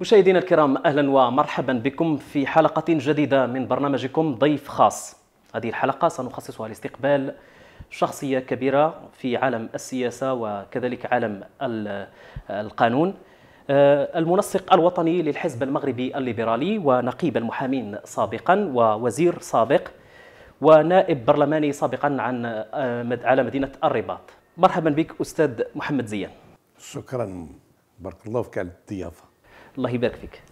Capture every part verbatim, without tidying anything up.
مشاهدينا الكرام، أهلا ومرحبا بكم في حلقة جديدة من برنامجكم ضيف خاص. هذه الحلقة سنخصصها لاستقبال شخصية كبيرة في عالم السياسة وكذلك عالم القانون، المنسق الوطني للحزب المغربي الليبرالي ونقيب المحامين سابقا ووزير سابق ونائب برلماني سابقا عن على مدينة الرباط. مرحبا بك أستاذ محمد زيان. شكرا، بارك الله فيك على الضيافة. الله يبارك فيك.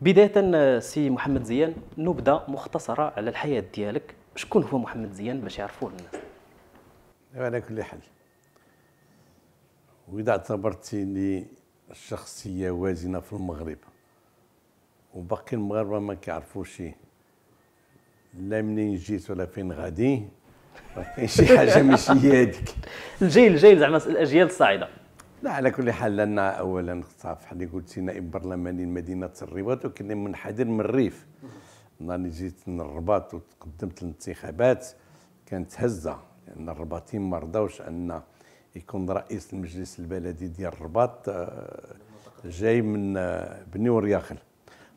بداية سي محمد زيان، نبذة مختصرة على الحياة ديالك، شكون هو محمد زيان باش يعرفوه الناس؟ على كل حال، وإذا اعتبرتيني شخصية وازنة في المغرب وباقي المغاربة ما كيعرفوش لا منين جيت ولا فين غادي، راه شي حاجة ماشي هي هذيك. الجيل الجيل زعما الأجيال الصاعدة. لا، على كل حال، انا اولا بحال اللي قلتي نائب برلماني لمدينه الرباط، وكنا منحدر من الريف. نهار جيت من الرباط وتقدمت للانتخابات كانت هزه، لان الرباطيين ما رضاوش ان يكون رئيس المجلس البلدي ديال الرباط جاي من بني ورياخل،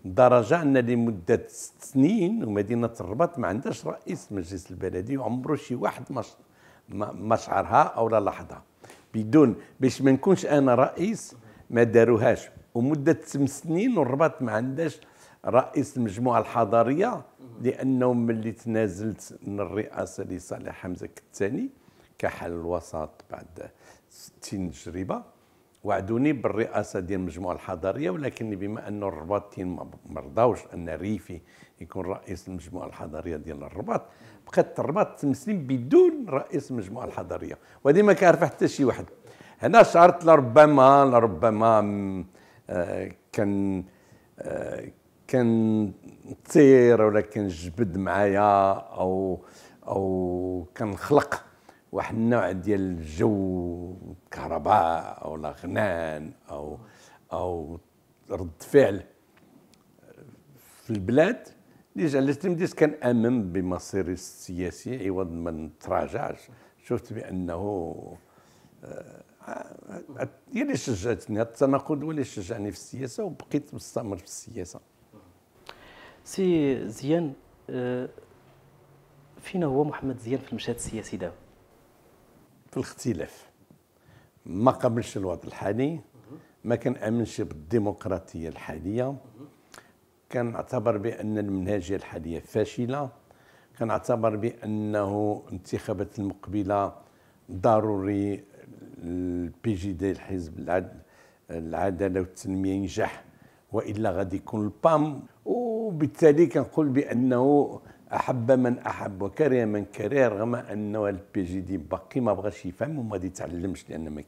لدرجه ان لمده ست سنين ومدينه الرباط ما عندهاش رئيس المجلس البلدي، وعمرو شي واحد ما شعرها او لا لاحظها. بدون باش ما نكونش انا رئيس ما داروهاش، ومده ثمان سنين والرباط ما عندهاش رئيس المجموعه الحضاريه، لانه ملي تنازلت من الرئاسه لصالح حمزه الثاني كحل الوسط بعد ستين تجربه، وعدوني بالرئاسه ديال المجموعه الحضاريه، ولكن بما انه الرباطيين ما رضاوش ان ريفي يكون رئيس المجموعه الحضاريه ديال الرباط، بقات الرباط ثمان سنين بدون رئيس المجموعه الحضاريه، وهذه ما كيعرفها حتى شي واحد. هنا شعرت لربما لربما آه كان آه كان تصير ولا كنجبد معايا او او كنخلق واحد النوع ديال الجو، كهرباء او غنان او او رد فعل في البلاد، اللي جعلتني بديت كنامن بمصيري السياسي عوض ما نتراجعش. شفت بانه هي اللي شجعتني، التناقض هو اللي شجعني في السياسه، وبقيت مستمر في السياسه. سي زيان، فينا هو محمد زيان في المشهد السياسي دابا؟ في الاختلاف، ما قبلش الوضع الحالي، ما كنامنش بالديمقراطيه الحاليه، كنعتبر بان المنهجيه الحاليه فاشله، كنعتبر بانه الانتخابات المقبله ضروري البي جي دي الحزب العداله والتنميه ينجح، والا غادي يكون البام. وبالتالي كنقول بانه احب من احب وكره من كره، رغم انه البي جي دي باقي ما بغاش يفهم وما يتعلمش، لان ما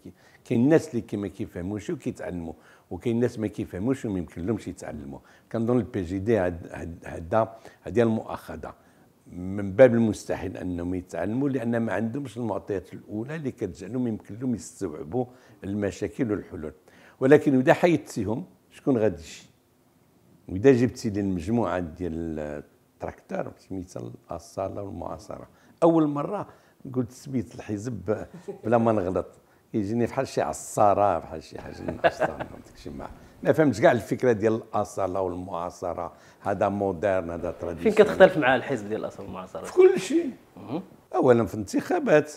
كاين الناس اللي كي ما كيفهموش وكيتعلموا، وكاين الناس ما كيفهموش وما يمكنلهمش يتعلموا. كنظن البي جي دي هذا هذه المؤاخذه، من باب المستحيل انهم يتعلموا، لان ما عندهمش المعطيات الاولى اللي كتجعلهم يمكن لهم يستوعبوا المشاكل والحلول. ولكن اذا حيدتيهم شكون غادي يجي؟ واذا جبتي للمجموعه ديال تراكتور سميتها الصاله والمعاصره، اول مره قلت سميت الحزب بلا ما نغلط، يجيني بحال شي عصاره، بحال شي حاجه من عصاره داكشي. ما فهمتش كاع الفكره ديال الصاله والمعاصره، هذا مودرن هذا تراديسيون. فين كتختلف مع الحزب ديال الصاله والمعاصره؟ في كل شيء. اولا في الانتخابات،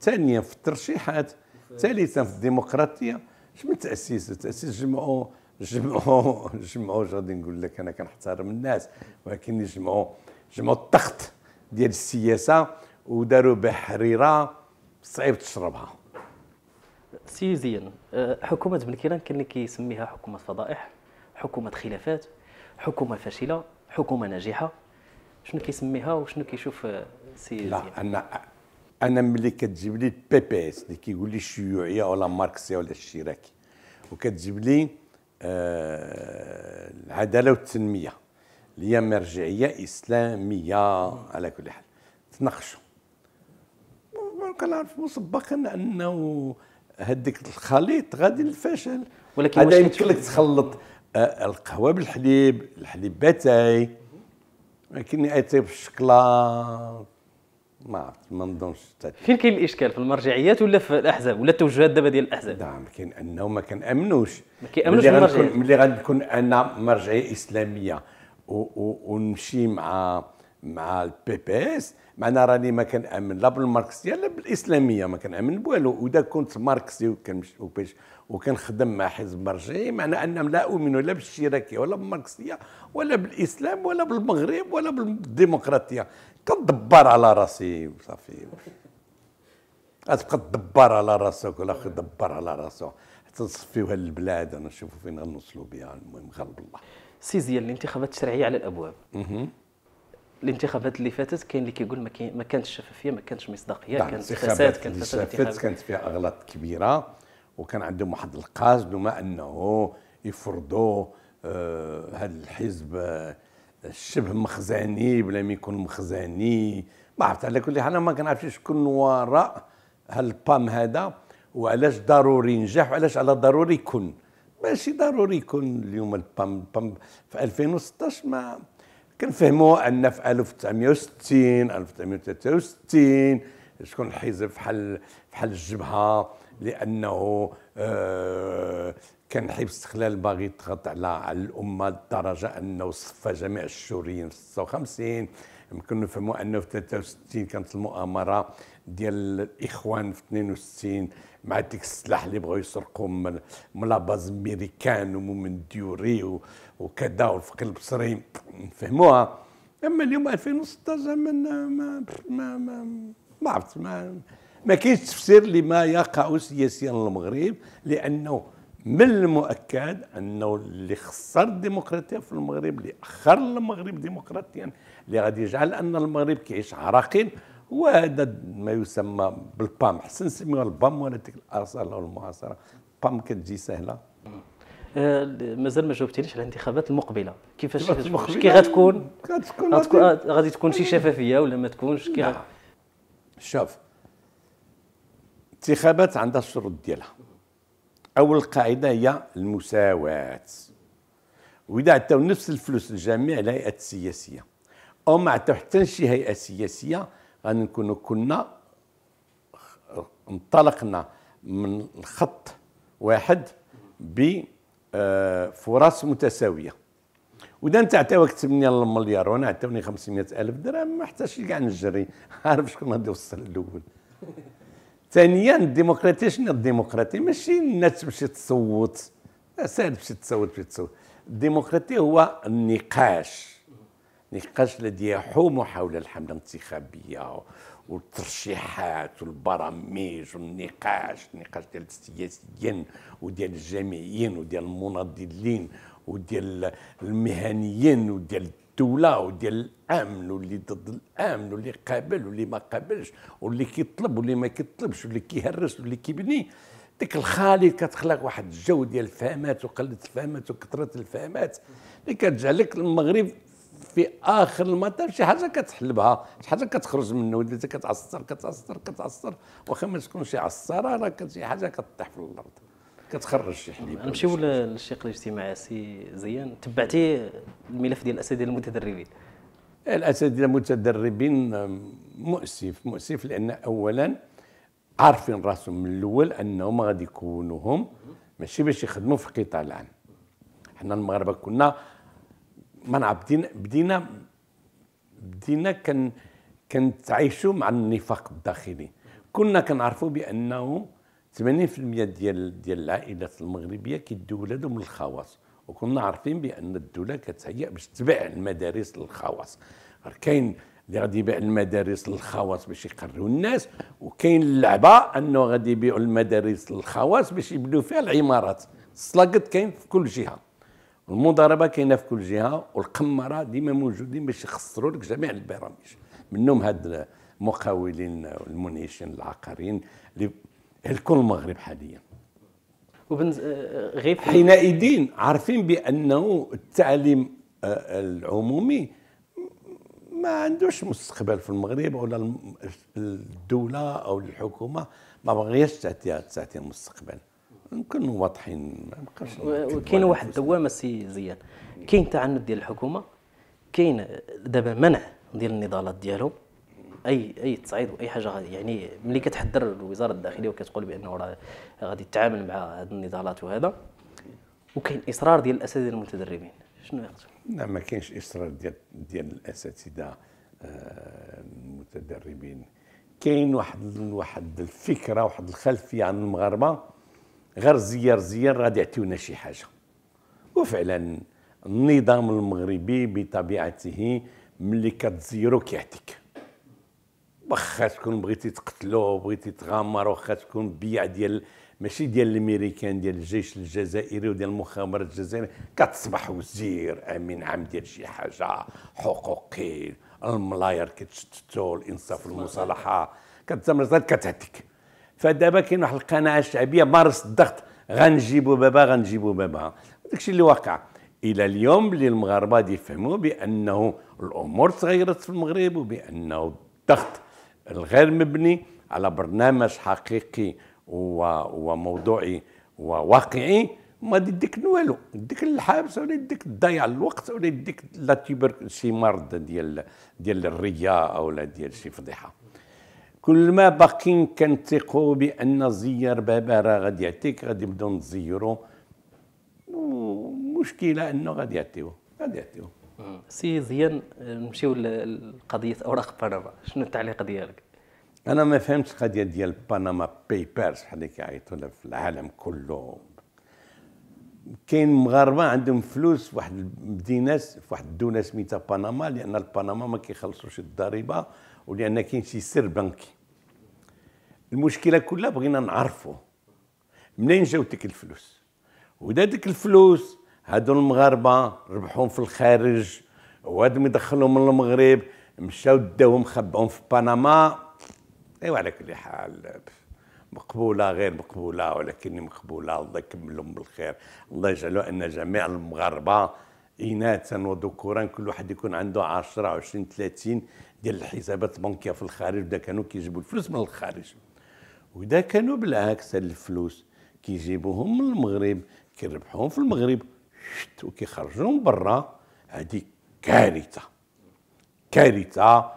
ثانيا في الترشيحات، ثالثا في الديمقراطيه. اش من تاسيس تاسيس جمعوا جمعوا جمعوا غادي نقول لك انا كنحترم الناس، ولكن جمعوا جمعوا التخت ديال السياسه وداروا بحريره صعيب تشربها. سي زين، حكومه بن كيران كان اللي كيسميها حكومه فضائح، حكومه خلافات، حكومه فاشله، حكومه ناجحه، شنو كيسميها وشنو كيشوف سي زين؟ لا، انا انا ملي كتجيب لي البي بي اس اللي كيقول لي الشيوعيه ولا ماركسيه ولا الاشتراكي، وكتجيب لي آه العداله والتنميه اللي هي مرجعيه اسلاميه، على كل حال تناقشوا. كنعرف مسبقا انه هذيك الخليط غادي للفشل، ولكن هذا يمكن لك تخلط آه القهوه بالحليب، الحليب باتاي، ولكن اتاي بالشكلاط ما عرفت، ما نظنش. فين كاين الاشكال، في المرجعيات ولا في الاحزاب ولا التوجهات دابا ديال الاحزاب؟ نعم، كاين انهم ما كنامنوش ما كيامنوش بالمرجعيه. ملي غنكون انا مرجعيه اسلاميه ونمشي مع مع البي بي اس، معنا راني ما كنامن لا بالماركسيه لا بالاسلاميه، ما كنامن بوالو. واذا كنت ماركسي وكنمشي وباش وكنخدم مع حزب مرجعي، معنى انهم لا اؤمنوا لا بالاشتراكيه ولا بالماركسيه ولا بالاسلام ولا بالمغرب ولا بالديمقراطيه. كندبر على راسي وصافي. غتبقى تدبر على راسك ولا اخي دبر على راسو حتى نصفيو هاد البلاد، انا نشوفوا فين غنوصلوا بها. المهم غالب الله. سي زيان، الانتخابات الشرعيه على الابواب. اها. الانتخابات اللي فاتت كاين اللي كيقول ما, كي ما كانتش شفافيه، ما كانتش مصداقيه، كانت فساد، كانت فساد، كانت فيها اغلاط كبيره، وكان عندهم واحد القصد وما انه يفرضوا آه هذا الحزب آه الشبه مخزاني بلا ما يكون مخزاني. ما عرفت. على كل حال ما كنعرفش شكون وراء هالبام هذا، وعلاش ضروري ينجح وعلاش على ضروري يكون ماشي ضروري يكون اليوم البام. البام في ألفين وستطاش ما كنفهموا ان في ألف وتسعمية وستين ألف وتسعمية وثلاثة وستين شكون الحزب بحال بحال الجبهه، لانه آه كان حزب الاستقلال باغي يضغط على على الامه لدرجه انه صفى جميع السوريين في ستة وخمسين. يمكن نفهموا انه في ثلاثة وستين كانت المؤامره ديال الاخوان في اثنين وستين مع ديك السلاح اللي بغاو يسرقوا من لا باز ميريكان ومن ديوري وكذا والفقر البصري، نفهموها. اما اليوم ألفين وستطاش ما ما ما عرفت، ما ما كاينش تفسير لما يقع سياسيا للمغرب، لانه من المؤكد انه اللي خسر الديمقراطيه في المغرب، اللي اخر المغرب ديمقراطيا، اللي غادي يجعل ان المغرب كيعيش عراقيل، وهذا ما يسمى بالبام. حسن نسميوها البام ولا ديك الاصاله والمعاصره. البام كتجي سهله. آه مازال ما جاوبتنيش على الانتخابات المقبله، كيفاش كي غتكون؟ غتكون غادي تكون شي شفافيه ولا ما تكونش؟ كي غ... شوف، الانتخابات عندها الشروط ديالها. اول قاعده هي المساواه، واذا عطاو نفس الفلوس لجميع الهيئات السياسيه او ما عطاو حتى شي هيئه سياسيه، غنكونوا كنا انطلقنا من الخط واحد بفرص متساويه. واذا انت عطاوك ثمانية مليار وانا عطاوني خمسمية ألف درهم، ما حتاش كاع نجري، عارف شكون غادي يوصل الاول. ثانيا الديمقراطيه، شنو الديمقراطيه؟ ماشي الناس تمشي تصوت، ساهل تمشي تصوت تمشي تصوت. الديمقراطيه هو النقاش، النقاش الذي يحوم حول الحمله الانتخابيه والترشيحات والبرامج والنقاش، النقاش ديال السياسيين وديال الجامعيين وديال المناضلين وديال المهنيين وديال الدوله وديال الامن واللي ضد الامن واللي قابل واللي ما قابلش واللي كيطلب واللي ما كيطلبش واللي كيهرس واللي كيبني. ديك الخليط كتخلق واحد الجو ديال الفهمات وقله الفهمات وكثره الفهمات اللي كتجعلك المغرب في اخر المطاف شي حاجه كتحل بها، شي حاجه كتخرج منه. ولات كتعصر كتعصر كتعصر، واخا ما تكونش عصاره راه شي حاجه كطيح في الارض، كتخرج شي حليب. نمشيو للشق الاجتماعي. سي زيان، تبعتي الملف ديال الاساتذه المتدربين؟ الاساتذه المتدربين مؤسف مؤسف، لان اولا عارفين راسهم من الاول انهم غادي يكونوا هم ماشي باش يخدموا في القطاع العام. حنا المغاربه كنا ما بدينا بدينا بدينا كن كنتعايشوا مع النفاق الداخلي. كنا كنعرفوا بانه ثمانين بالمية ديال ديال العائلات المغربيه كيدوا ولادهم للخواص، وكنا عارفين بان الدوله كتهيأ باش تبيع المدارس للخواص. كاين اللي غادي يبيع المدارس للخواص باش يقريو الناس، وكاين اللعبه انه غادي يبيعوا المدارس للخواص باش يبنوا فيها العمارات. السلاقط كاين في كل جهه، المضاربه كاينه في كل جهه، والقمره ديما موجودين باش يخسروا لك جميع البرامج، منهم هاد المقاولين والمنعشين العقاريين اللي الكل المغرب حاليا. غير حينئذ عارفين بانه التعليم العمومي ما عندوش مستقبل في المغرب، ولا الدوله او الحكومه ما باغياش تعطيها تعطيها مستقبل. يمكن واضحين. وكاين واحد الدوامه. سي زيان، كاين تعنت ديال الحكومه، كاين دابا منع ديال النضالات ديالهم، اي اي تصعيد واي حاجه، يعني ملي كتحضر الوزاره الداخليه وكتقول بانه راه غادي تتعامل مع هذه النضالات وهذا، وكاين اصرار ديال الاساتذه المتدربين، شنو يقصد؟ لا ما كاينش اصرار ديال ديال الاساتذه المتدربين، كاين واحد واحد الفكره واحد الخلفيه عن المغاربه غير زيار زيار غادي يعطيونا شي حاجه. وفعلا النظام المغربي بطبيعته ملي كتزيرو كيعطيك، واخا تكون بغيتي تقتلو وبغيتي تغامر، واخا تكون بيع ديال ماشي ديال الامريكان، ديال الجيش الجزائري وديال المخابرات الجزائريه، كتصبح وزير امين عام ديال شي حاجه حقوقي، الملاير كتشتتو، الانصاف والمصالحه كتزمر كتعطيك. فدابا كاين واحد القناعه الشعبيه، مارس الضغط غنجيبو بابا غنجيبو بابا، داكشي اللي واقع الى اليوم، اللي المغاربه يفهموا بانه الامور تغيرت في المغرب، وبانه الضغط الغير مبني على برنامج حقيقي وموضوعي وواقعي ما يديك والو، يديك الحبس ولا يديك ضياع الوقت ولا يديك لا تيبر شي مرض ديال ديال الرياء ولا ديال شي فضيحه. كل ما باقيين كنثقوا بان زيار بابا راه غادي يعطيك، غادي نبداو نزيروا، المشكله انه غادي يعطيوه غادي يعطيوه. سي زيان، نمشيو لقضيه اوراق بنما، شنو التعليق ديالك؟ انا ما فهمتش القضيه ديال باناما بيبرز بحال كيعيطوا لها في العالم كله. كاين مغاربه عندهم فلوس في واحد المدينه، في واحد الدوله سميتها باناما، لان البنما ما كيخلصوش الضريبه، ولان كاين شي سر بنكي. المشكله كلها بغينا نعرفوا منين جاوتك الفلوس، وداتك الفلوس هادو المغاربه ربحوهم في الخارج، وهادم يدخلوهم من المغرب مشاو داوهم خبعوهم في باناما. ايوا على كل حال مقبوله غير مقبوله، ولكن مقبوله. الله يكملهم بالخير، الله يجعلوا ان جميع المغاربه اناثا وذكورا كل واحد يكون عنده عشرة عشرين ثلاثين ديال الحسابات البنكيه في الخارج، ودا كانوا كيجيبوا الفلوس من الخارج، ودا كانوا بالعكس هاد الفلوس كيجيبوهم من المغرب كيربحوهم في المغرب وكيخرجوهم برا. هذه كارثه كارثه،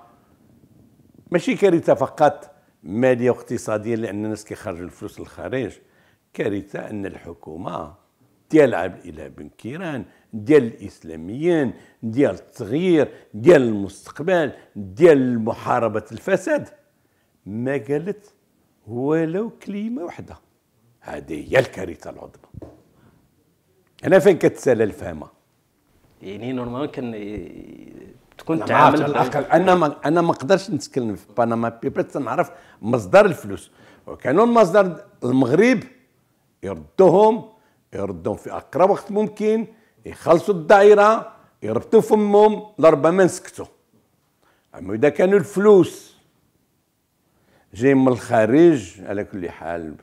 ماشي كارثه فقط ماليه واقتصاديه لان الناس كيخرجوا الفلوس للخارج، كارثه ان الحكومه ديال عبد الإله بن كيران، ديال الاسلاميين، ديال التغيير، ديال المستقبل، ديال محاربه الفساد، ما قالت ولو كلمه واحده. هذه هي الكارثه العظمى. هنا فين كتسالى الفهمه، يعني نورمالمون كان تكون تعامل على الاقل. انا ما انا ما نقدرش نتكلم في باناما بيبر تنعرف مصدر الفلوس، وكانوا المصدر المغرب يردوهم يردوهم في اقرب وقت ممكن، يخلصوا الدائره، يربطوا فمهم، لربما نسكتوا. اما اذا كانوا الفلوس جايين من الخارج، على كل حال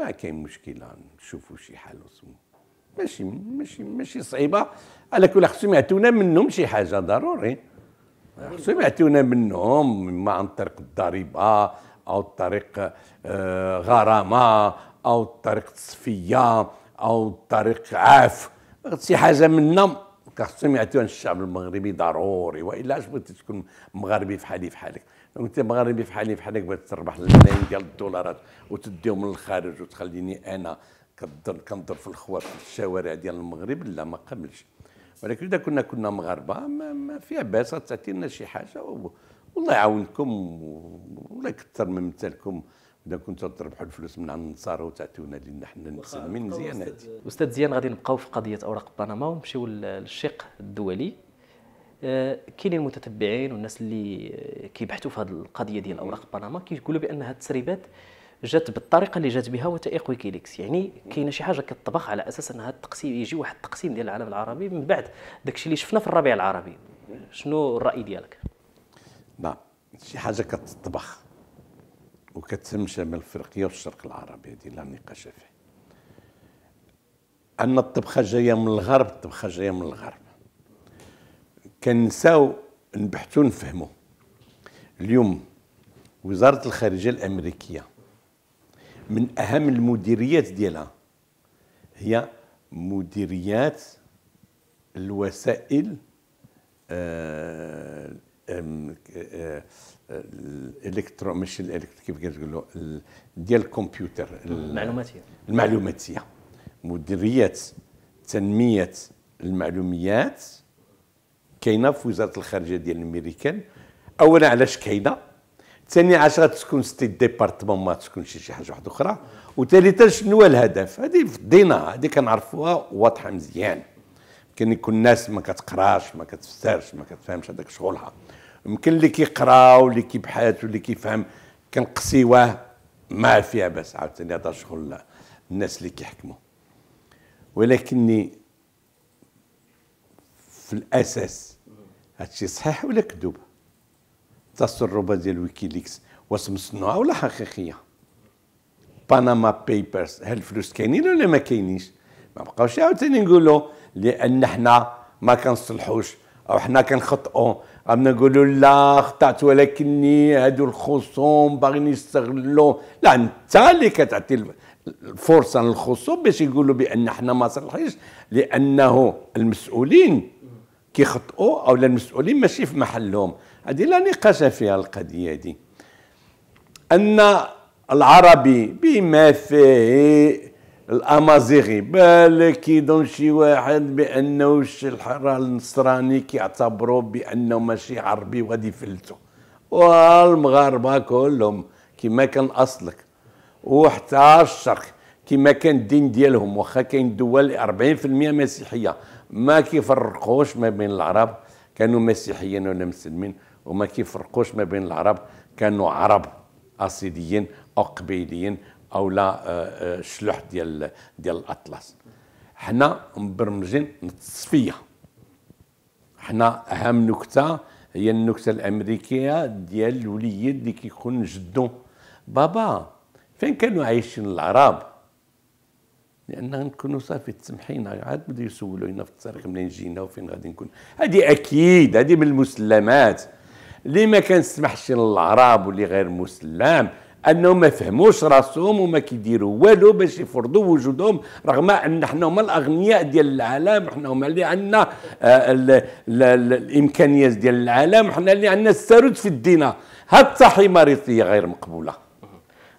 ما كاين مشكله، نشوفوا شي حل وصمو، ماشي ماشي ماشي صعيبه. على كل خصهم يعطيونا منهم شي حاجه ضروري، خصهم يعطيونا منهم، اما عن طريق الضريبه او طريق آه غرامه او طريق تصفيه او طريق عاف، شي حاجه منهم خصهم يعطيونا الشعب المغربي ضروري. والا اش بغيتي تكون مغربي فحالي فحالك؟ لو انت مغربي فحالي فحالك بغيت تربح الملايين ديال الدولارات وتديهم من الخارج وتخليني انا كنضرب في الخوار في الشوارع ديال المغرب، لا ما قبلش. ولكن اذا كنا كنا مغاربه ما, ما فيها باس، تعطي لنا شي حاجه والله يعاونكم والله يكثر من مثالكم. اذا كنتوا تربحوا الفلوس من عند النصارى وتعطيونا لنا حنا المسلمين، مزيان. هادي استاذ زيان، غادي نبقاو في قضيه اوراق بنما ونمشيو للشق الدولي. أه كاينين المتتبعين والناس اللي كيبحثوا في هذه القضيه ديال اوراق بنما كيقولوا بان هاد التسريبات جات بالطريقه اللي جات بها وثائق ويكيليكس، يعني كاينه شي حاجه كتطبخ على اساس ان هذا التقسيم يجي واحد التقسيم ديال العالم العربي من بعد داكشي اللي شفنا في الربيع العربي. شنو الراي ديالك؟ نعم، شي حاجه كتطبخ وكتهم شمال الافريقيه والشرق العربي، هذه لا نقاش فيه. ان الطبخه جايه من الغرب، الطبخه جايه من الغرب، كنساو نبحثوا نفهموا. اليوم وزاره الخارجيه الامريكيه من أهم المديريات ديالها هي مديريات الوسائل الالكترو مش الالكترو كيف كتقول له ديال الكمبيوتر المعلوماتيه المعلوماتيه مديريه تنميه المعلوميات كاينه في وزاره الخارجيه ديال الميريكان. اولا علاش كاينه، ثاني علاش غتكون ستي ديبارتمون ما تكونش شي حاجه واحده اخرى، وثالثا شنو هو الهدف. هذه فضينا هذه كنعرفوها واضحه مزيان، يمكن يكون الناس ما كتقراش ما كتفسرش ما كتفهمش هذاك شغلها، يمكن اللي كيقرا واللي كيبحث واللي كيفهم كنقسيوه ما فيها باس عاوتاني هذا شغل الناس اللي كيحكموا. ولكني في الاساس هادشي صحيح ولا كذوب؟ التسربه ديال ويكيليكس واش مصنوعه ولا حقيقيه؟ باناما بيبرز هل الفلوس كاينين ولا ما كاينينش؟ ما بقاوش عاوتاني نقولوا لان حنا ما كنصلحوش او حنا كنخطئوا، عم نقولوا لا خطأت ولكني هادو الخصوم باغيين يستغلوا. لا، انت اللي كتعطي الفرصه للخصوم باش يقولوا بان حنا ما صلحيش لانه المسؤولين كيخطئوا او المسؤولين ماشي في محلهم. هذه لا نقاش فيها القضيه دي. ان العربي بما فيه الامازيغي بل كيدون شي واحد بانه الحرة النصراني كيعتبروه بانه ماشي عربي وغادي يفلتو، والمغاربه كلهم كما كان اصلك وحتى الشرق كما كان الدين ديالهم، واخا كاين دول أربعين في المئة مسيحيه ما كيفرقوش ما بين العرب كانوا مسيحيين ولا مسلمين، وما كيفرقوش ما بين العرب كانوا عرب اصيليين او قبيليين او لا الشلوح ديال ديال الاطلس. حنا مبرمجين التصفيه، حنا اهم نكته هي النكته الامريكيه ديال الوليد اللي كيكون جدو بابا فين كانوا عايشين العرب، لان نكونوا صافي تسمحينا عاد بداو يسولونا في الطريق منين جينا وفين غادي نكون. هذه اكيد هذه من المسلمات اللي ما كنسمحش للعرب واللي غير مسلم انهم ما فهموش راسهم وما كيديروا والو باش يفرضوا وجودهم، رغم ان حنا هما الاغنياء ديال العالم، حنا هما اللي عندنا الامكانيات ديال العالم، حنا اللي عندنا السارود في الدينا. هاد التحريمه ريثيه غير مقبوله.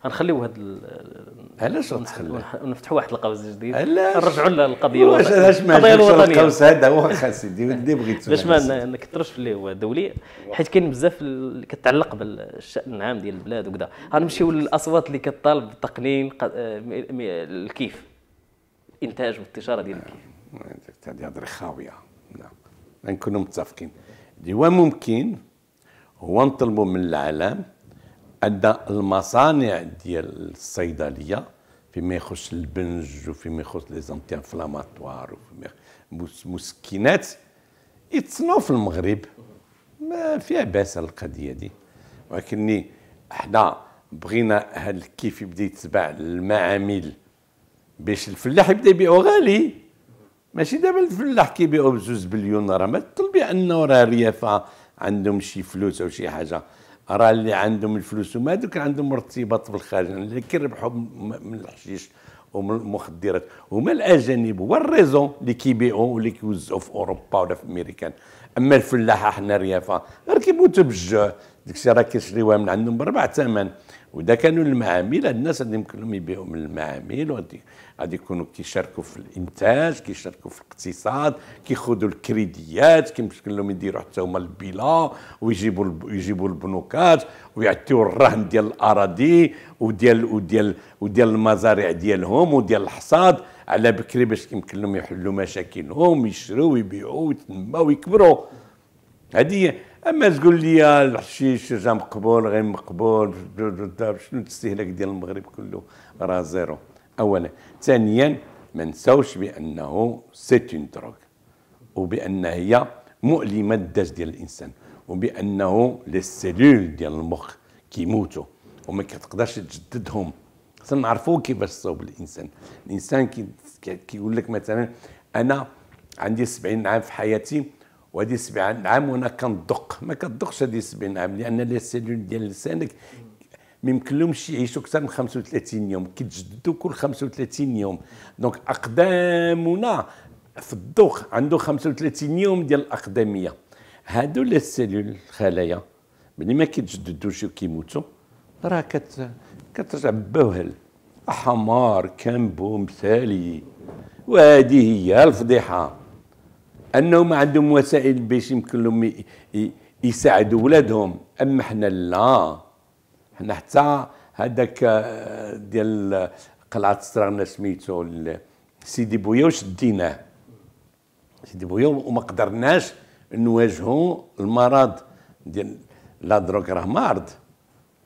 غنخليو هاد ال... علاش غتخليو؟ ونفتحوا واحد القوس جديد نرجعوا للقضيه القضيه الوطنيه. القوس هذا هو سيدي ولدي بغيتو باش ما نكثرش في اللي هو دولي، حيت كاين بزاف كتعلق بالشان العام ديال البلاد وكذا. غنمشيو للاصوات اللي كطالب بالتقنين الكيف الانتاج والتجاره ديال الكيف. هذه هضره خاويه، غنكونوا متفقين. اللي هو ممكن هو نطلبوا من العالم أن المصانع ديال الصيدليه فيما يخص البنج وفيما يخص لي زونتي انفلاماتوار مسكنات يتصنعوا في المغرب، ما فيها باس القضيه دي. ولكن حنا بغينا هاد كيف يبدا يتباع المعامل باش الفلاح يبدا يبيعو غالي، ماشي دابا الفلاح كيبيعو بجوج بليون. راه ما تطلبي انه راه الريافه عندهم شي فلوس او شي حاجه، راه اللي عندهم الفلوس هما هذوك عندهم ارتباط بالخارج، اللي كيربحوا من الحشيش ومن المخدرات هما الاجانب، هو الريزون اللي كيبيعوا واللي كيوزعوا في اوروبا ولا في امريكان. اما الفلاحه حنا الريافه غير كيموتوا بالجوع، داك الشيء راه كيشريوها من عندهم بربع ثمن. وإذا كانوا المعامل الناس اللي يمكن لهم يبيعوا من المعامل وغادي غادي يكونوا كيشاركوا في الانتاج، كيشاركوا في الاقتصاد، كيخذوا الكريديات، كيمكن لهم يديروا حتى هما البلا ويجيبوا يجيبوا البنوكات ويعطيوا الرهن ديال الاراضي وديال وديال وديال المزارع ديالهم وديال الحصاد على بكري باش كيمكن لهم يحلوا مشاكلهم، يشروا ويبيعوا ويتنموا ويكبروا. هذه اما تقول لي الحشيش راه مقبول غير مقبول، شنو الاستهلاك ديال المغرب كله؟ راه زيرو. اولا، ثانيا ما نساوش بانه سيت اون دروغ وبان هي مؤلمه للداج ديال الانسان، وبانه لي سيلول ديال المخ كيموتوا وما كتقدرش تجددهم. خصنا نعرفوا كيفاش تصاوب الانسان. الانسان كيقول لك مثلا انا عندي سبعين عام في حياتي وهذه سبعين عام وانا كندق، ما كتدقش هذه سبعين عام لان لي سيلول ديال لسانك ما يمكنلهمش يعيشوا اكثر من خمسة وثلاثين يوم، كيتجددوا كل خمسة وثلاثين يوم. دونك اقدامنا في الدوق عنده خمسة وثلاثين يوم ديال الاقدميه. هادو لي سيلول الخلايا ملي ما كيتجددوش وكيموتوا راه كت كترجع بوهل حمار كامبو مثالي. وهذه هي الفضيحه، انهم عندهم وسائل باش يمكن لهم يساعدوا ولادهم، اما حنا لا، حنا حتى هذاك ديال قلعه السراغنه سميتو سيدي بويا وشديناه سيدي بويا وما قدرناش نواجهوا المرض ديال لا دروك راه مرض،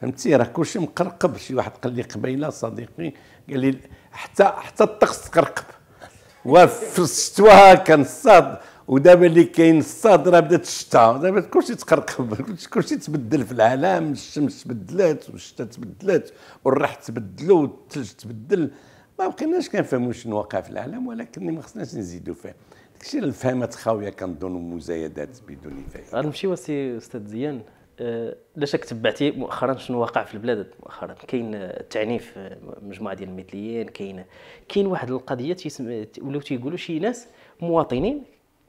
فهمتي راه كلشي مقرقب. شي واحد قال لي قبيله صديقي قال لي حتى حتى الطقس تقرقب وفي الشتوى كان الصاد، ودابا اللي كاين الصاد راه بدات الشتاء، دابا كلشي تقرقب، كلشي تبدل في العالم، الشمس تبدلات والشتاء تبدلات والريح تبدلوا والثلج تبدل، ما بقيناش كنفهموا شنو واقع في العالم، ولكن ما خصناش نزيدوا فيه داكشي الفهمات خاويه كنظنوا مزايدات بدون فائده. غنمشيو سي استاذ زيان، علاش راك تبعتي مؤخرا شنو واقع في البلاد؟ مؤخرا كاين التعنيف، مجموعه ديال المثليين، كاين كاين واحد القضيه تيسم ولاو تيقولوا شي ناس مواطنين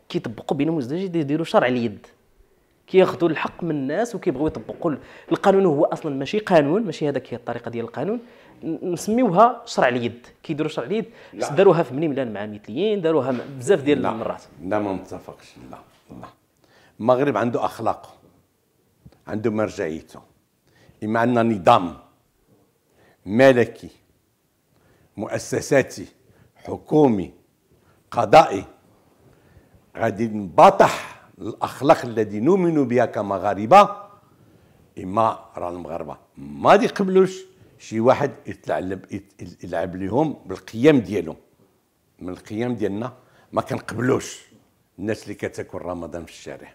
كيطبقوا بينهم وزوج يديروا شرع اليد، كياخذوا الحق من الناس وكيبغيو يطبقوا القانون، هو اصلا ماشي قانون، ماشي هذاك هي الطريقه ديال القانون، نسميوها شرع اليد. كيديروا شرع اليد، داروها في مني ملان مع المثليين، داروها بزاف ديال المرات. لا ما نتفقش، لا لا، المغرب عنده اخلاقه، عنده مرجعيته، إما عندنا نظام ملكي مؤسساتي حكومي قضائي غادي نبطح الأخلاق الذي نؤمن بها كمغاربة، إما راه المغاربة ما غادي يقبلوش شي واحد يلعب لهم بالقيم ديالهم. من القيم ديالنا ما كنقبلوش الناس اللي كتاكل رمضان في الشارع،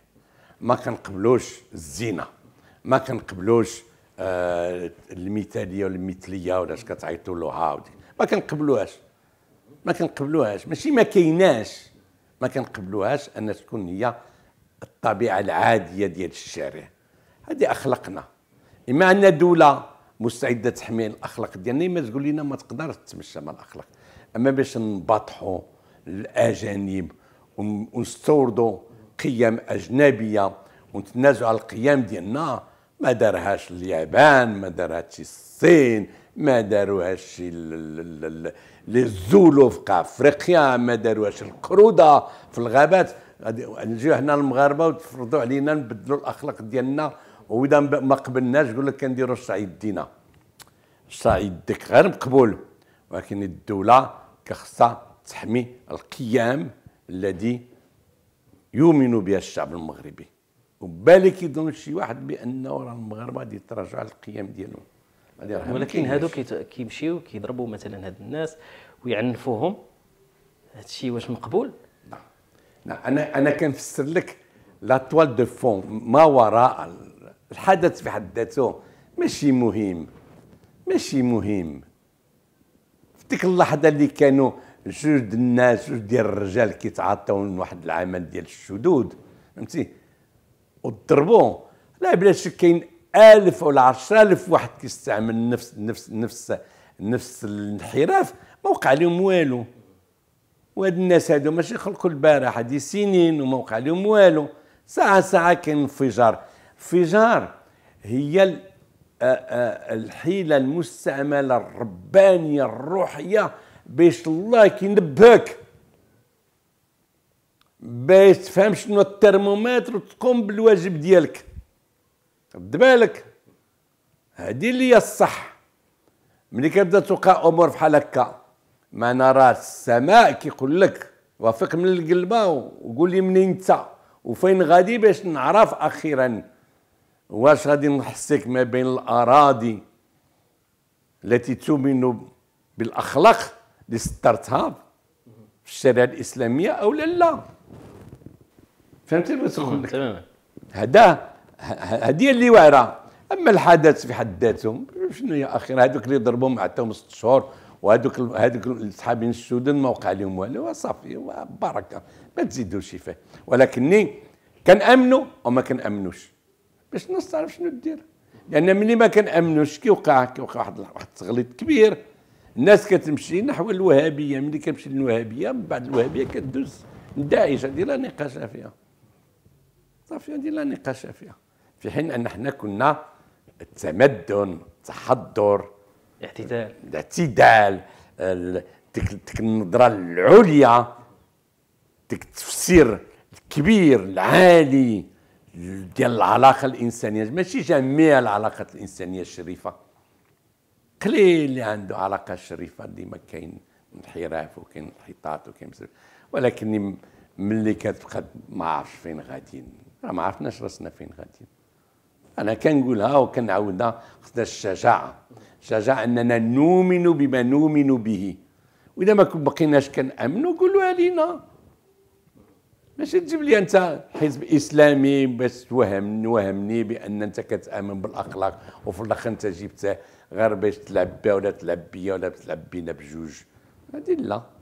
ما كنقبلوش الزنا، ما كنقبلوش آه المثاليه والمثليه ولا اش كتعيطوا لها، ما كنقبلوهاش ما كنقبلوهاش ماشي ما كايناش، ما كنقبلوهاش ان تكون هي الطبيعه العاديه ديال الشارع. هذه اخلاقنا، اما عندنا دوله مستعده تحمي الاخلاق ديالنا، ما تقول لنا ما تقدرش تتمشى مع الاخلاق. اما باش نبطحوا الاجانب ونستوردوا قيم اجنبيه ونتنازعوا على القيم ديالنا، ما دارهاش اليابان، ما دارهاش الصين، ما داروهاش لي زولو في افريقيا، ما داروهاش القروده في الغابات. نجيو هنا المغاربه وتفرضوا علينا نبدلوا الاخلاق ديالنا، واذا ما قبلناش يقول لك كنديروا الشرع يدينا. الشرع يدك غير مقبول، ولكن الدوله كخصها تحمي القيم الذي يؤمن بها الشعب المغربي. وبالك يظن شي واحد بانه راه المغاربه غادي يتراجعوا على القيم ديالهم، ولكن هادو كيمشيو كيضربوا مثلا هاد الناس ويعنفوهم. هادشي واش مقبول؟ لا لا، انا انا كنفسر لك لا طوال دو فون، ما وراء الحدث في حد ذاته ماشي مهم، ماشي مهم. في ديك اللحظه اللي كانوا جوج د الناس جوج ديال الرجال كيتعاطاو واحد العمل ديال الشذوذ، فهمتي، وضربوه، لا بلا شك كاين ألف ولا عشرة آلاف واحد كيستعمل نفس نفس نفس نفس الانحراف، ما وقع لهم والو. وهاد الناس هادو ماشي خلقوا البارح، هادي سنين وما وقع لهم والو. ساعة ساعة كاين انفجار، انفجار هي الحيلة المستعملة الربانية الروحية باش الله كينبهك باش تفهم شنو الترمومتر وتقوم بالواجب ديالك. رد بالك، هذه اللي هي الصح. ملي كتبدا توقع امور بحال هكا، ما نرى السماء كيقول لك وافق من القلبه وقول لي منين انت وفين غادي باش نعرف اخيرا واش غادي نحسك ما بين الاراضي التي تؤمن بالاخلاق اللي سطرتها في الشريعه الاسلاميه او لا لا. فهمتي بغيت نقول لك؟ تماما، هذا هذه اللي واعره. اما الحدث في حد ذاته شنو هي اخر؟ هذوك اللي ضربوهم عطاهم ست شهور، وهذوك هذوك الصحابين السودان ما وقع لهم والو، صافي بركه ما تزيدوش فيه. ولكني كنامنوا وما كنامنوش باش الناس تعرف شنو دير، لان ملي ما كنامنوش كيوقع كيوقع واحد واحد التغليط كبير. الناس كتمشي نحو الوهابيه، ملي كتمشي للوهابيه من بعد الوهابيه كتدوز لداعش، هذه لا نقاش فيها. الطافية دي لا نقاش فيها، في حين أن احنا كنا التمدن، التحضر، الاعتدال، الاعتدال، تلك النظرة العليا، تلك التفسير الكبير العالي ديال العلاقة الإنسانية. ماشي جميع العلاقات الإنسانية الشريفة، قليل اللي عنده علاقة شريفة، ديما كاين انحراف وكاين انحطاط وكاين، ولكن ملي كتبقى ما عرفش فين غاديين، راه ما عرفناش راسنا فين غاديين. أنا كنقولها وكنعاودها، خصنا الشجاعة، الشجاعة أننا نؤمن بما نؤمن به، وإذا ما بقيناش كنأمنوا قولوها لينا. ماشي تجيب لي انت حزب اسلامي باش توهم وهمني بان انت كتامن بالاخلاق وفي الاخر انت جبته غير باش تلعب بها ولا تلعب بيا ولا تلعب بينا بجوج. هادي لا.